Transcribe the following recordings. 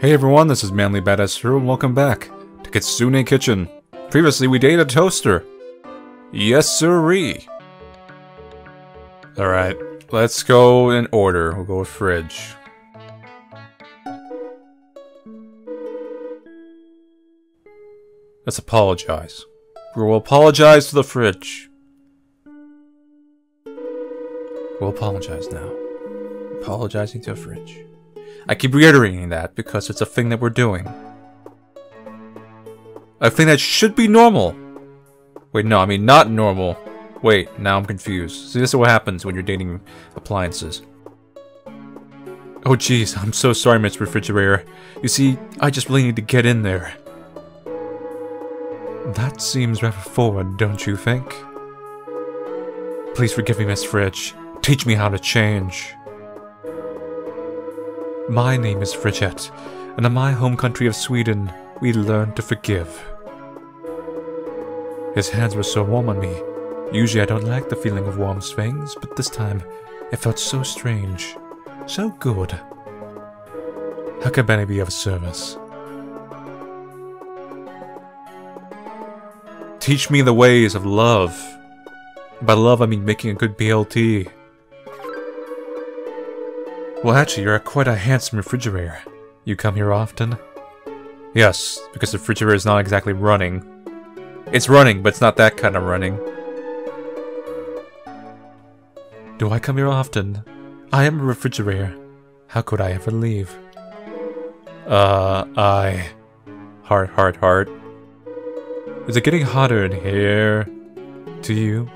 Hey everyone, this is Manly Badass Hero and welcome back to Kitsune Kitchen. Previously we dated a toaster. Yes sirree. Alright, let's go in order. We'll go with Fridge. Let's apologize. We'll apologize to the Fridge. We'll apologize now. Apologizing to a Fridge. I keep reiterating that because it's a thing that we're doing. A thing that should be normal. Wait, no, I mean not normal. Wait, now I'm confused. See, this is what happens when you're dating appliances. Oh jeez, I'm so sorry, Miss Refrigerator. You see, I just really need to get in there. That seems rather forward, don't you think? Please forgive me, Miss Fridge. Teach me how to change. My name is Fridgette, and in my home country of Sweden, we learn to forgive. His hands were so warm on me. Usually I don't like the feeling of warm things, but this time it felt so strange, so good. How can Benny be of service? Teach me the ways of love. By love I mean making a good BLT. Well, actually, you're quite a handsome refrigerator. You come here often? Yes, because the refrigerator is not exactly running. It's running, but it's not that kind of running. Do I come here often? I am a refrigerator. How could I ever leave? I... Heart, heart, heart. Is it getting hotter in here? To you?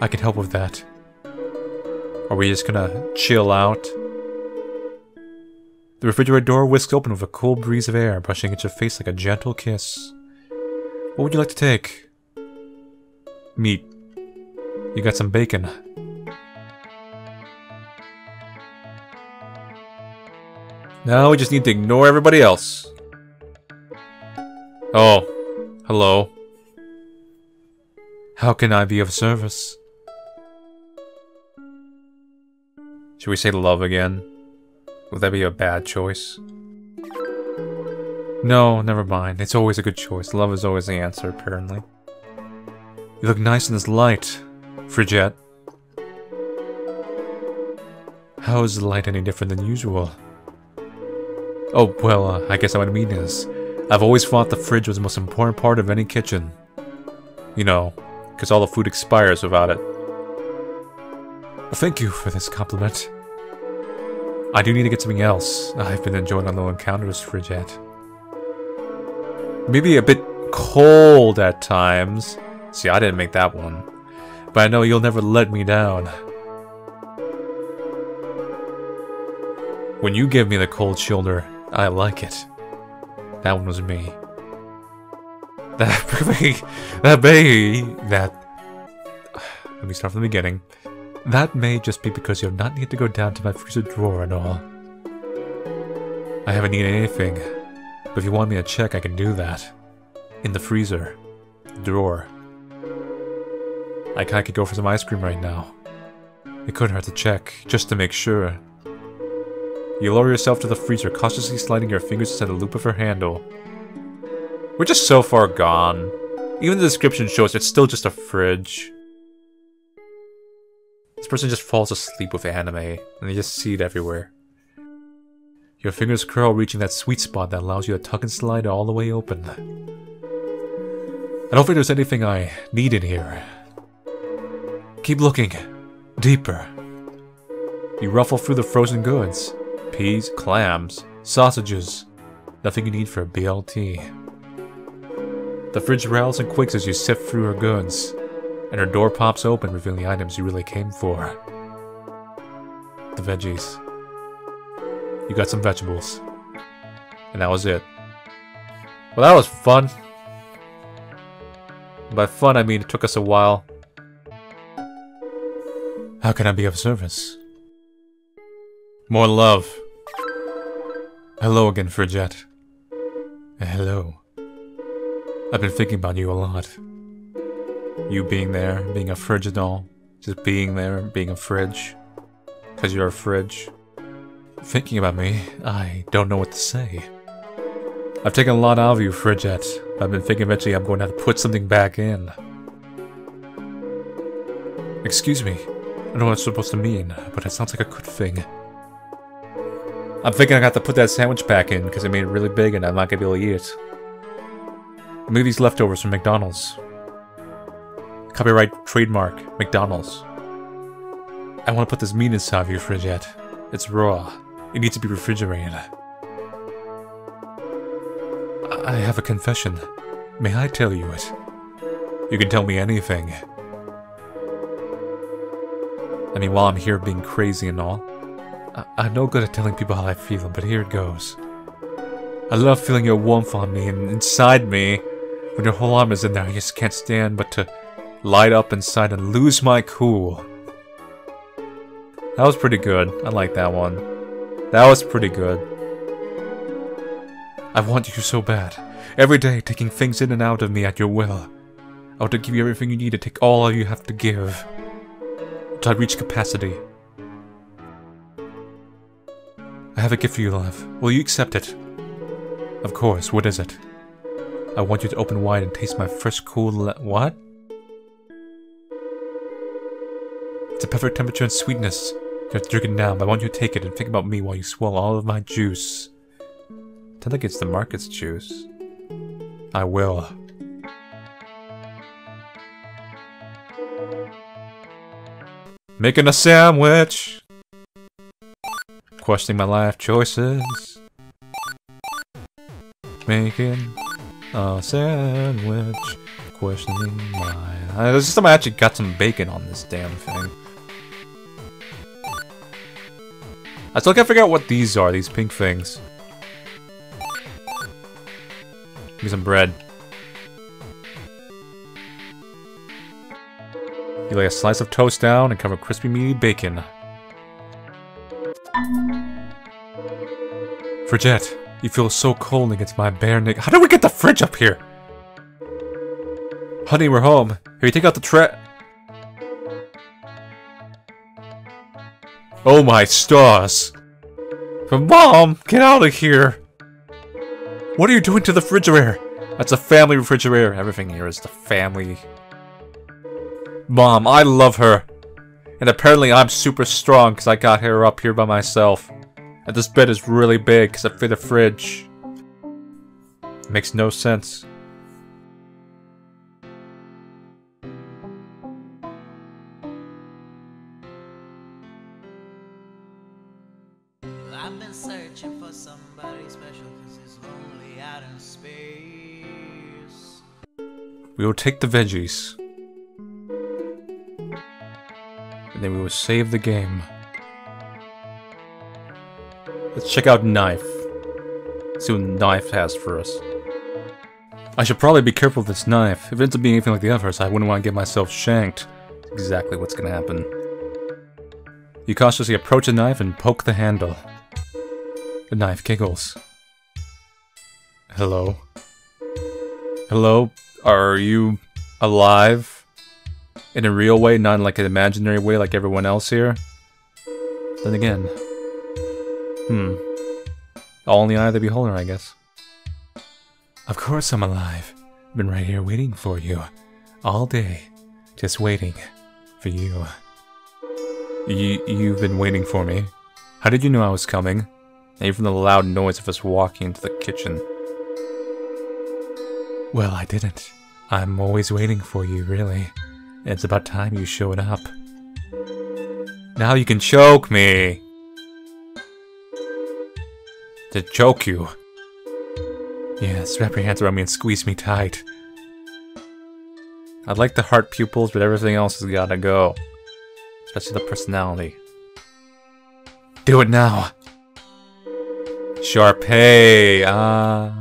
I can help with that. Are we just gonna chill out? The refrigerator door whisked open with a cool breeze of air, brushing at your face like a gentle kiss. What would you like to take? Meat. You got some bacon. Now we just need to ignore everybody else. Oh. Hello. How can I be of service? Should we say love again? Would that be a bad choice? No, never mind. It's always a good choice. Love is always the answer, apparently. You look nice in this light, Fridgette. How is the light any different than usual? Oh, well, I guess what I mean is, I've always thought the fridge was the most important part of any kitchen. You know, because all the food expires without it. Well, thank you for this compliment. I do need to get something else. I've been enjoying our little encounters, Fridgette. Maybe a bit cold at times. See, I didn't make that one. But I know you'll never let me down. When you give me the cold shoulder, I like it. That one was me. Let me start from the beginning. That may just be because you'll not need to go down to my freezer drawer and all. I haven't eaten anything, but if you want me to check, I can do that. In the freezer. Drawer. I kinda could go for some ice cream right now. It couldn't hurt to check, just to make sure. You lower yourself to the freezer, cautiously sliding your fingers inside the loop of her handle. We're just so far gone. Even the description shows it's still just a fridge. This person just falls asleep with anime, and they just see it everywhere. Your fingers curl, reaching that sweet spot that allows you to tuck and slide all the way open. I don't think there's anything I need in here. Keep looking. Deeper. You ruffle through the frozen goods. Peas, clams, sausages. Nothing you need for a BLT. The fridge rattles and quakes as you sift through her goods. And her door pops open, revealing the items you really came for. The veggies. You got some vegetables. And that was it. Well, that was fun. By fun, I mean it took us a while. How can I be of service? More love. Hello again, Fridgette. Hello. I've been thinking about you a lot. You being there, being a fridge and all. Just being there, being a fridge. Cause you're a fridge. Thinking about me, I don't know what to say. I've taken a lot out of you, Fridgette. I've been thinking eventually I'm going to have to put something back in. Excuse me. I don't know what it's supposed to mean, but it sounds like a good thing. I'm thinking I got to put that sandwich back in because I made it really big and I'm not going to be able to eat it. Maybe these leftovers from McDonald's. Copyright trademark, McDonald's. I want to put this meat inside of your Fridgette. It's raw. It needs to be refrigerated. I have a confession. May I tell you it? You can tell me anything. I mean, while I'm here being crazy and all, I'm no good at telling people how I feel, but here it goes. I love feeling your warmth on me and inside me. When your whole arm is in there, I just can't stand but to light up inside and lose my cool. That was pretty good. I like that one. That was pretty good. I want you so bad. Every day, taking things in and out of me at your will. I want to give you everything you need to take all you have to give. Until I reach capacity. I have a gift for you, love. Will you accept it? Of course, what is it? I want you to open wide and taste my first cool what? It's a perfect temperature and sweetness. You have to drink it now, but I want you to take it and think about me while you swallow all of my juice. I think it's the market's juice. I will. Making a sandwich! Questioning my life choices. Making a sandwich. Questioning my... This is the time I actually got some bacon on this damn thing. I still can't figure out what these are, these pink things. Give me some bread. You lay a slice of toast down and cover crispy meaty bacon. Fridgette, you feel so cold against my bare neck. How did we get the fridge up here? Honey, we're home. Here, you take out the trash. Oh my stars. But Mom, get out of here. What are you doing to the refrigerator? That's a family refrigerator. Everything here is the family. Mom, I love her. And apparently I'm super strong because I got her up here by myself. And this bed is really big because I fit a fridge. Makes no sense. I've been searching for somebody special because it's lonely out in space. We will take the veggies. And then we will save the game. Let's check out Knife. See what Knife has for us. I should probably be careful with this knife. If it ends up being anything like the others, I wouldn't want to get myself shanked. That's exactly what's going to happen. You cautiously approach the knife and poke the handle. The knife giggles. Hello? Hello? Are you alive? In a real way, not in like an imaginary way like everyone else here? Then again... All in the eye of the beholder, I guess. Of course I'm alive. I've been right here waiting for you. All day. Just waiting. For you. You've been waiting for me. How did you know I was coming? And even the loud noise of us walking into the kitchen. Well, I didn't. I'm always waiting for you, really. And it's about time you showed up. Now you can choke me! To choke you. Yes, wrap your hands around me and squeeze me tight. I'd like the heart pupils, but everything else has gotta go. Especially the personality. Do it now! Sharpay! I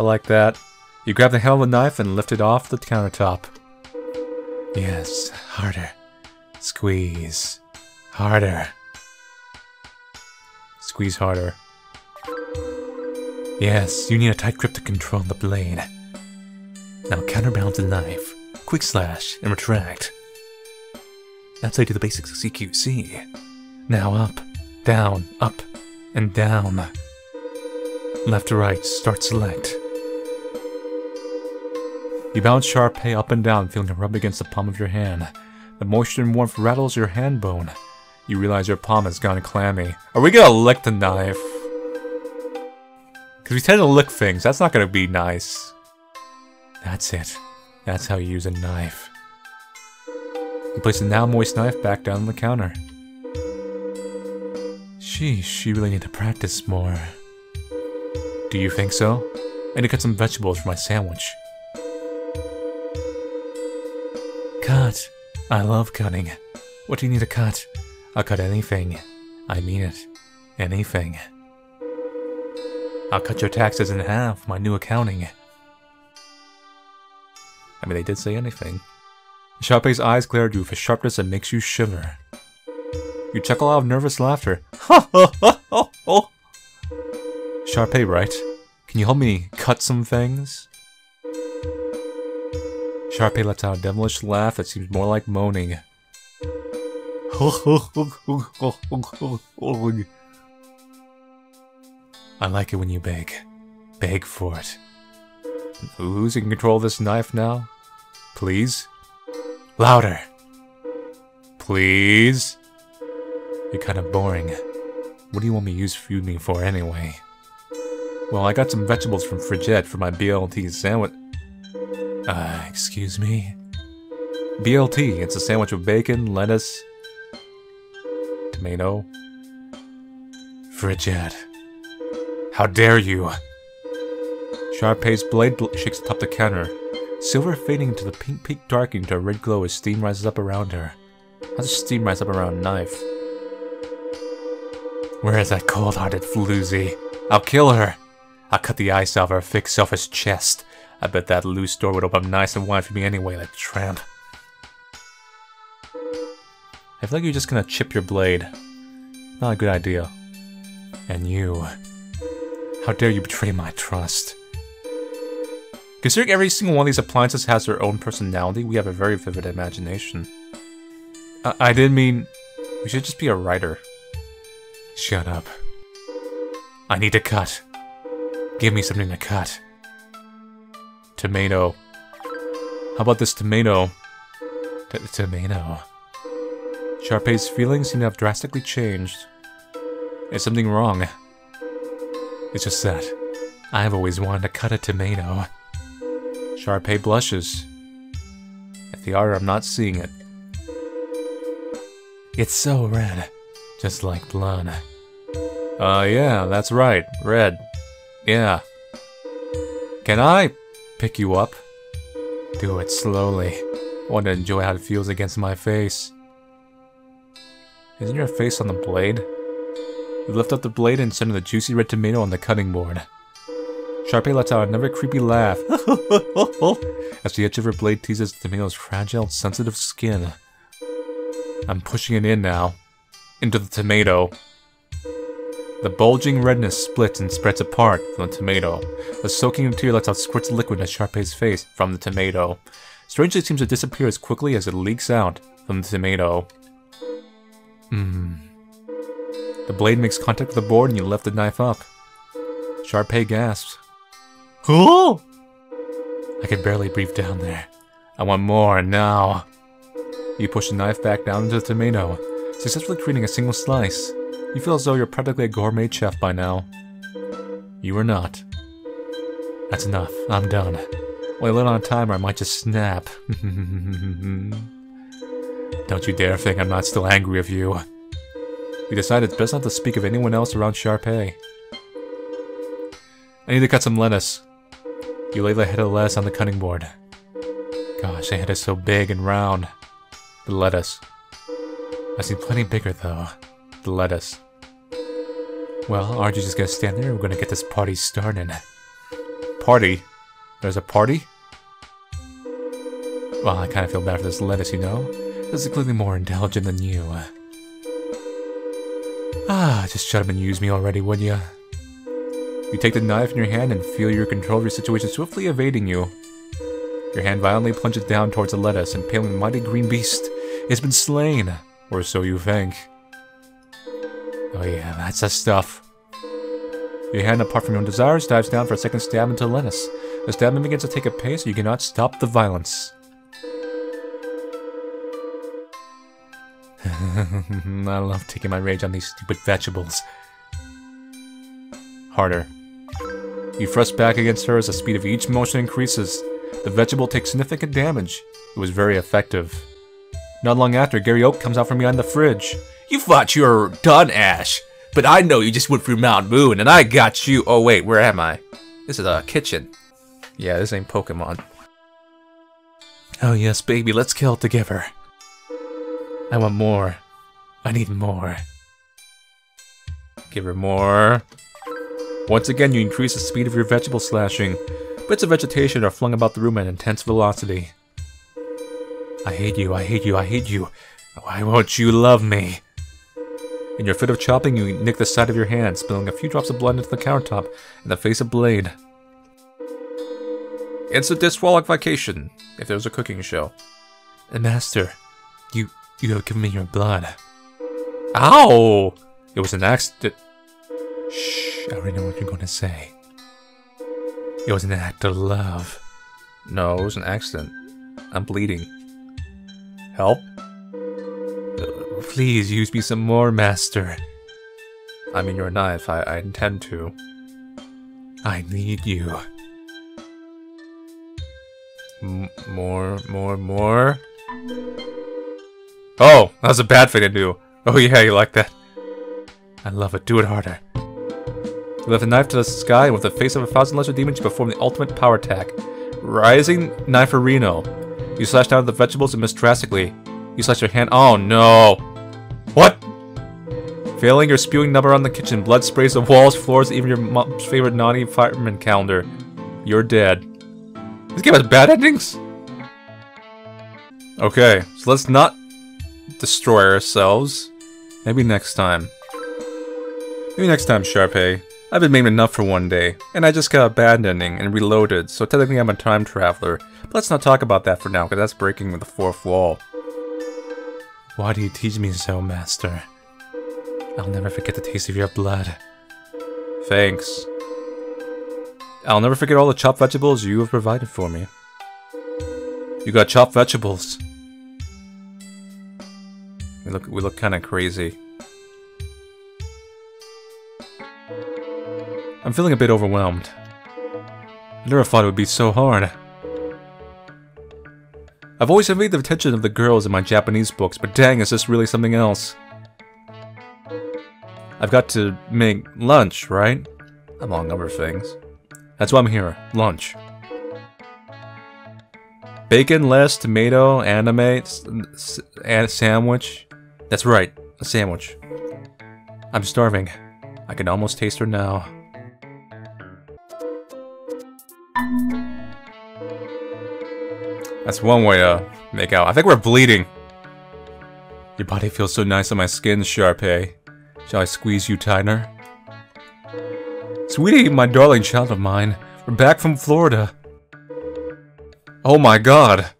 like that. You grab the handle of the knife and lift it off the countertop. Yes, harder. Squeeze. Harder. Squeeze harder. Yes, you need a tight grip to control the blade. Now counterbalance the knife. Quick slash and retract. That's how you do the basics of CQC. Now up, down, and down. Left to right, start select. You bounce Sharpay up and down, feeling it rub against the palm of your hand. The moisture and warmth rattles your hand bone. You realize your palm has gone clammy. Are we gonna lick the knife? Because we tend to lick things, that's not gonna be nice. That's it. That's how you use a knife. You place the now moist knife back down on the counter. Sheesh, you really need to practice more. Do you think so? I need to cut some vegetables for my sandwich. Cut. I love cutting. What do you need to cut? I'll cut anything. I mean it. Anything. I'll cut your taxes in half, my new accounting. I mean, they did say anything. Sharpay's eyes glare at you with a sharpness that makes you shiver. You chuckle out of nervous laughter. Ha ha ha ha ha! Sharpay, right? Can you help me cut some things? Sharpay lets out a devilish laugh that seems more like moaning. I like it when you beg. Beg for it. Who's in control of this knife now? Please? Louder! Please? You're kind of boring. What do you want me to use food me for anyway? Well, I got some vegetables from Fridgette for my BLT sandwich. Excuse me? BLT, it's a sandwich with bacon, lettuce, tomato. Fridgette. How dare you! Sharpay's blade shakes atop the counter. Silver fading into the pink peak darkening to a red glow as steam rises up around her. How does steam rise up around a knife? Where is that cold-hearted floozy? I'll kill her! I'll cut the ice out of her thick, selfish chest. I bet that loose door would open up nice and wide for me anyway, like tramp. I feel like you're just gonna chip your blade. Not a good idea. And you. How dare you betray my trust? Considering every single one of these appliances has their own personality, we have a very vivid imagination. I didn't mean... We should just be a writer. Shut up. I need to cut. Give me something to cut. Tomato. How about this tomato? Tomato. Sharpay's feelings seem to have drastically changed. Is something wrong? It's just that I've always wanted to cut a tomato. Sharpay blushes. At the art, I'm not seeing it. It's so red, just like blood. Yeah, that's right, red. Yeah. Can I pick you up? Do it slowly. I want to enjoy how it feels against my face. Isn't your face on the blade? You lift up the blade and center the juicy red tomato on the cutting board. Sharpay lets out another creepy laugh as the edge of her blade teases the tomato's fragile, sensitive skin. I'm pushing it in now. Into the tomato. The bulging redness splits and spreads apart from the tomato. The soaking interior lets out squirts of liquid at Sharpay's face from the tomato. Strangely, it seems to disappear as quickly as it leaks out from the tomato. The blade makes contact with the board and you lift the knife up. Sharpay gasps. Oh! I can barely breathe down there. I want more now. You push the knife back down into the tomato, successfully creating a single slice. You feel as though you're practically a gourmet chef by now. You are not. That's enough. I'm done. Well, I let on a timer, I might just snap. Don't you dare think I'm not still angry with you. We decide it's best not to speak of anyone else around Sharpay. I need to cut some lettuce. You lay the head of the lettuce on the cutting board. Gosh, the head is so big and round. The lettuce. I seem plenty bigger though. The lettuce. Well, aren't you just gonna stand there? We're gonna get this party started. Party? There's a party? Well, I kinda feel bad for this lettuce, you know? This is clearly more intelligent than you. Just shut up and use me already, would ya? You take the knife in your hand and feel your control of your situation swiftly evading you. Your hand violently plunges down towards the lettuce, impaling the mighty green beast. It's been slain, or so you think. Oh yeah, that's the stuff. Your hand, apart from your own desires, dives down for a second stab into Lennis. The stabbing begins to take a pace, you cannot stop the violence. I love taking my rage on these stupid vegetables. Harder. You thrust back against her as the speed of each motion increases. The vegetable takes significant damage. It was very effective. Not long after, Gary Oak comes out from behind the fridge. You thought you were done, Ash. But I know you just went through Mount Moon, and I got you. Oh wait, where am I? This is a kitchen. Yeah, this ain't Pokemon. Oh yes, baby, let's kill it together. I want more. I need more. Give her more. Once again, you increase the speed of your vegetable slashing. Bits of vegetation are flung about the room at intense velocity. I hate you, I hate you, I hate you. Why won't you love me? In your fit of chopping, you nick the side of your hand, spilling a few drops of blood into the countertop and the face of blade. It's a disqualification, if there was a cooking show. And master, you have given me your blood. Ow! It was an accident. Shh, I already know what you're going to say. It was an act of love. No, it was an accident. I'm bleeding. Help? Please use me some more, master. I mean, you're a knife. I intend to. I need you. More. Oh, that was a bad thing to do. Oh yeah, you like that. I love it. Do it harder. You lift the knife to the sky, and with the face of 1,000 lesser demons, you perform the ultimate power attack. Rising Kniferino. You slash down at the vegetables and miss drastically. You slash your hand. Oh no! What? Failing your spewing number on the kitchen, blood sprays the walls, floors, even your mom's favorite naughty fireman calendar. You're dead. This game has bad endings? Okay, so let's not destroy ourselves. Maybe next time. Maybe next time, Sharpay. I've been maimed enough for one day, and I just got a bad ending and reloaded, so technically I'm a time traveler. But let's not talk about that for now, because that's breaking with the fourth wall. Why do you teach me so, master? I'll never forget the taste of your blood. Thanks. I'll never forget all the chopped vegetables you have provided for me. You got chopped vegetables. We look kind of crazy. I'm feeling a bit overwhelmed. I never thought it would be so hard. I've always envied the attention of the girls in my Japanese books, but dang, is this really something else? I've got to make lunch, right? Among other things. That's why I'm here. Lunch. Bacon, lettuce, tomato, anime, and sandwich. That's right, a sandwich. I'm starving. I can almost taste her now. That's one way to make out. I think we're bleeding. Your body feels so nice on my skin, Sharpay. Shall I squeeze you tighter? Sweetie, my darling child of mine, we're back from Florida. Oh my god.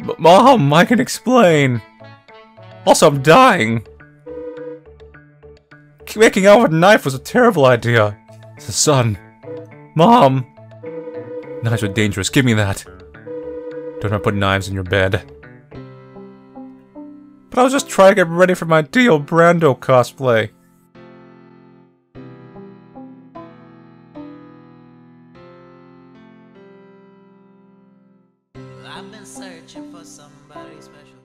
But Mom, I can explain. Also, I'm dying. Making out with a knife was a terrible idea. It's the sun. Mom. Knives are dangerous. Give me that. Don't ever put knives in your bed. But I was just trying to get ready for my Dio Brando cosplay. I've been searching for somebody special.